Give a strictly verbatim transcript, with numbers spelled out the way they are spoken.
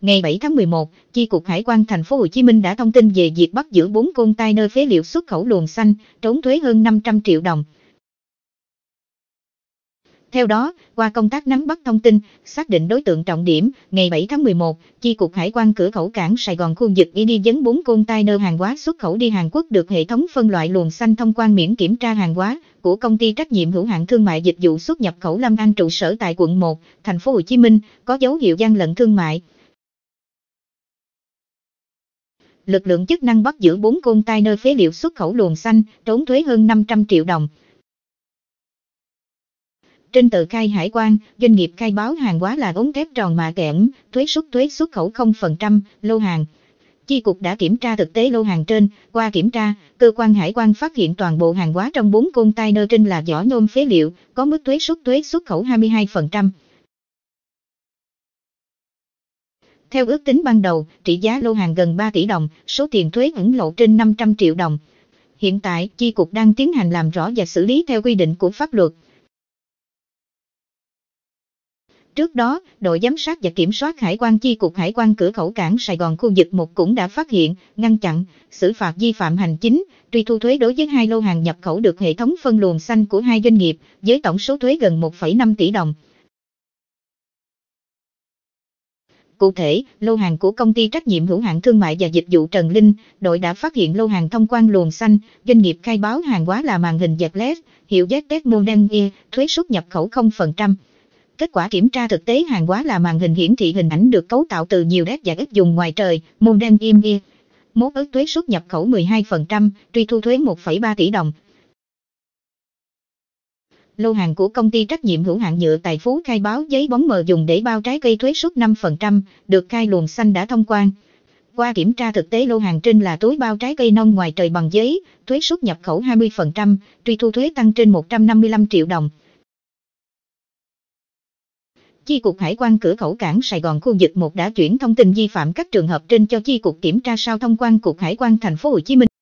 Ngày bảy tháng mười một, Chi cục Hải quan Thành phố Hồ Chí Minh đã thông tin về việc bắt giữ bốn container phế liệu xuất khẩu luồng xanh, trốn thuế hơn năm trăm triệu đồng. Theo đó, qua công tác nắm bắt thông tin, xác định đối tượng trọng điểm, ngày bảy tháng mười một, Chi cục Hải quan cửa khẩu cảng Sài Gòn khu vực Y đi dấn bốn container hàng hóa xuất khẩu đi Hàn Quốc được hệ thống phân loại luồng xanh thông quan miễn kiểm tra hàng hóa của công ty trách nhiệm hữu hạn thương mại dịch vụ xuất nhập khẩu Lâm An trụ sở tại quận một, Thành phố Hồ Chí Minh, có dấu hiệu gian lận thương mại. Lực lượng chức năng bắt giữ bốn container phế liệu xuất khẩu luồng xanh, trốn thuế hơn năm trăm triệu đồng. Trên tờ khai hải quan, doanh nghiệp khai báo hàng hóa là ống thép tròn mạ kẽm, thuế suất thuế xuất khẩu không phần trăm, lô hàng. Chi cục đã kiểm tra thực tế lô hàng trên, qua kiểm tra, cơ quan hải quan phát hiện toàn bộ hàng hóa trong bốn container trên là vỏ nhôm phế liệu, có mức thuế suất thuế xuất khẩu hai mươi hai phần trăm. Theo ước tính ban đầu, trị giá lô hàng gần ba tỷ đồng, số tiền thuế ẩn lộ trên năm trăm triệu đồng. Hiện tại, chi cục đang tiến hành làm rõ và xử lý theo quy định của pháp luật. Trước đó, đội giám sát và kiểm soát hải quan chi cục hải quan cửa khẩu cảng Sài Gòn khu vực một cũng đã phát hiện, ngăn chặn, xử phạt vi phạm hành chính, truy thu thuế đối với hai lô hàng nhập khẩu được hệ thống phân luồng xanh của hai doanh nghiệp, với tổng số thuế gần một phẩy năm tỷ đồng. Cụ thể, lô hàng của công ty trách nhiệm hữu hạn thương mại và dịch vụ Trần Linh, đội đã phát hiện lô hàng thông quan luồng xanh, doanh nghiệp khai báo hàng hóa là màn hình dẹt led, hiệu Z T Model E, thuế suất nhập khẩu không phần trăm. Kết quả kiểm tra thực tế hàng hóa là màn hình hiển thị hình ảnh được cấu tạo từ nhiều nét và ít dùng ngoài trời, Model E, mốt ước thuế suất nhập khẩu mười hai phần trăm, truy thu thuế một phẩy ba tỷ đồng. Lô hàng của công ty trách nhiệm hữu hạn nhựa Tài Phú khai báo giấy bóng mờ dùng để bao trái cây thuế suất năm phần trăm, được khai luồng xanh đã thông quan. Qua kiểm tra thực tế lô hàng trên là túi bao trái cây non ngoài trời bằng giấy, thuế suất nhập khẩu hai mươi phần trăm, truy thu thuế tăng trên một trăm năm mươi lăm triệu đồng. Chi cục Hải quan cửa khẩu cảng Sài Gòn khu vực một đã chuyển thông tin vi phạm các trường hợp trên cho Chi cục kiểm tra sau thông quan cục Hải quan Thành phố Hồ Chí Minh.